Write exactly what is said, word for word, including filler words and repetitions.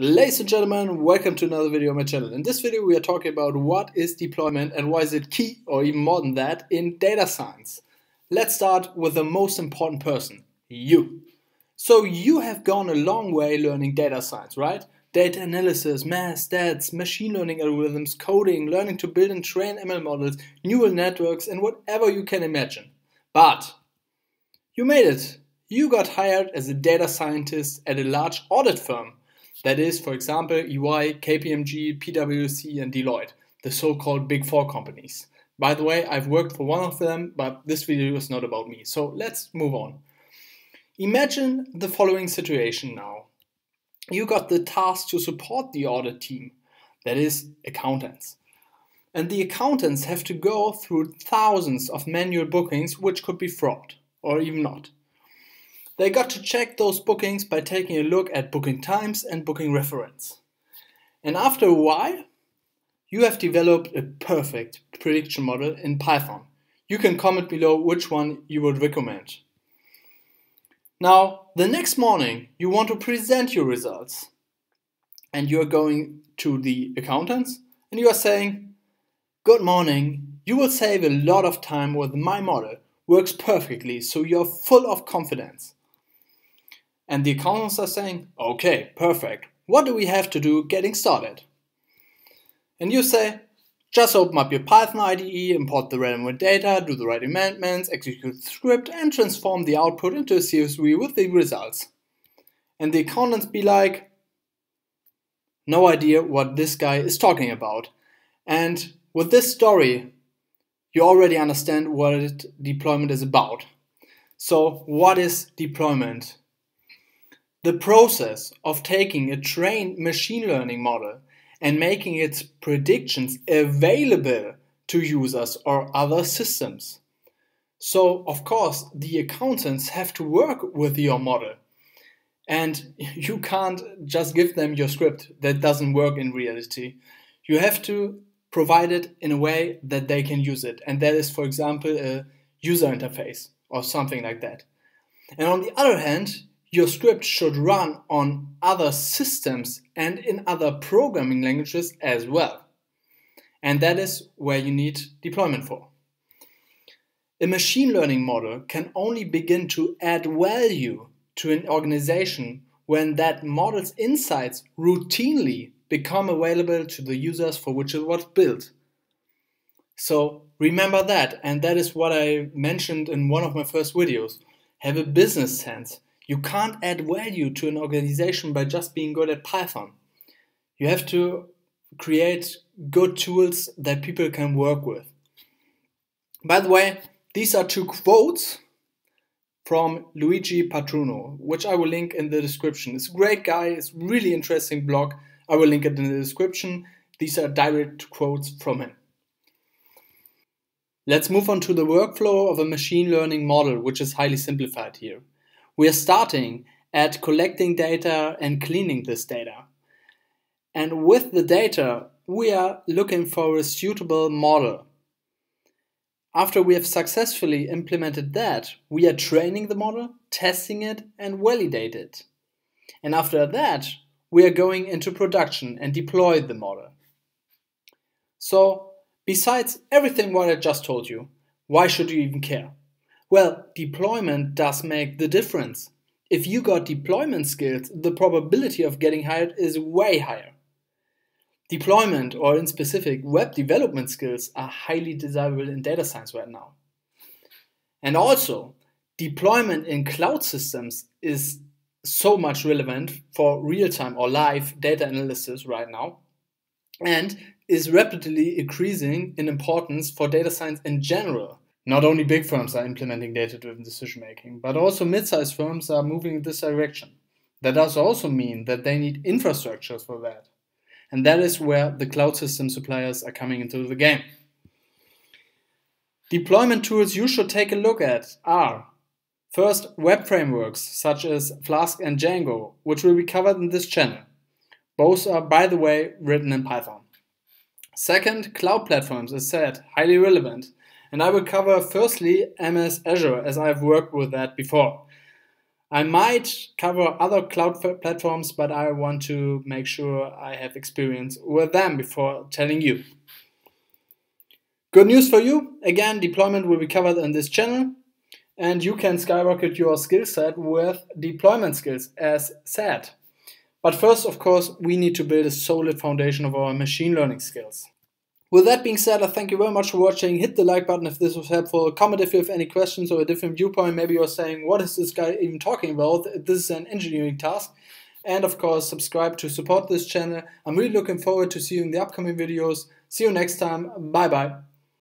Ladies and gentlemen, welcome to another video on my channel. In this video we are talking about what is deployment and why is it key, or even more than that, in data science. Let's start with the most important person, you. So you have gone a long way learning data science, right? Data analysis, math, stats, machine learning algorithms, coding, learning to build and train M L models, neural networks, and whatever you can imagine. But you made it. You got hired as a data scientist at a large audit firm. That is, for example, E Y, K P M G, PwC, and Deloitte, the so-called big four companies. By the way, I've worked for one of them, but this video is not about me, so let's move on. Imagine the following situation now. You got the task to support the audit team, that is, accountants. And the accountants have to go through thousands of manual bookings, which could be fraud, or even not. They got to check those bookings by taking a look at booking times and booking reference. And after a while, you have developed a perfect prediction model in Python. You can comment below which one you would recommend. Now, the next morning, you want to present your results. And you're going to the accountants and you are saying, "Good morning, you will save a lot of time with my model. Works perfectly, so you're full of confidence." And the accountants are saying, "Okay, perfect. What do we have to do getting started?" And you say, "Just open up your Python I D E, import the relevant data, do the right amendments, execute the script, and transform the output into a C S V with the results." And the accountants be like, "No idea what this guy is talking about." And with this story, you already understand what deployment is about. So what is deployment? The process of taking a trained machine learning model and making its predictions available to users or other systems. So of course the accountants have to work with your model, and you can't just give them your script. That doesn't work in reality. You have to provide it in a way that they can use it. And that is, for example, a user interface or something like that. And on the other hand, your script should run on other systems and in other programming languages as well. And that is where you need deployment for. A machine learning model can only begin to add value to an organization when that model's insights routinely become available to the users for which it was built. So remember that, and that is what I mentioned in one of my first videos. Have a business sense. You can't add value to an organization by just being good at Python. You have to create good tools that people can work with. By the way, these are two quotes from Luigi Patruno, which I will link in the description. It's a great guy, it's a really interesting blog. I will link it in the description. These are direct quotes from him. Let's move on to the workflow of a machine learning model, which is highly simplified here. We are starting at collecting data and cleaning this data. And with the data, we are looking for a suitable model. After we have successfully implemented that, we are training the model, testing it, and validate it. And after that, we are going into production and deploy the model. So, besides everything what I just told you, why should you even care? Well, deployment does make the difference. If you got deployment skills, the probability of getting hired is way higher. Deployment, or in specific, web development skills, are highly desirable in data science right now. And also, deployment in cloud systems is so much relevant for real-time or live data analysis right now, and is rapidly increasing in importance for data science in general. Not only big firms are implementing data-driven decision-making, but also mid-sized firms are moving in this direction. That does also mean that they need infrastructures for that. And that is where the cloud system suppliers are coming into the game. Deployment tools you should take a look at are: first, web frameworks such as Flask and Django, which will be covered in this channel. Both are, by the way, written in Python. Second, cloud platforms, as said, highly relevant. And I will cover firstly M S Azure, as I've worked with that before. I might cover other cloud platforms, but I want to make sure I have experience with them before telling you. Good news for you. Again, deployment will be covered in this channel, and you can skyrocket your skill set with deployment skills, as said. But first, of course, we need to build a solid foundation of our machine learning skills. With that being said, I thank you very much for watching. Hit the like button if this was helpful. Comment if you have any questions or a different viewpoint. Maybe you're saying, what is this guy even talking about? This is an engineering task. And of course, subscribe to support this channel. I'm really looking forward to seeing the upcoming videos. See you next time. Bye bye.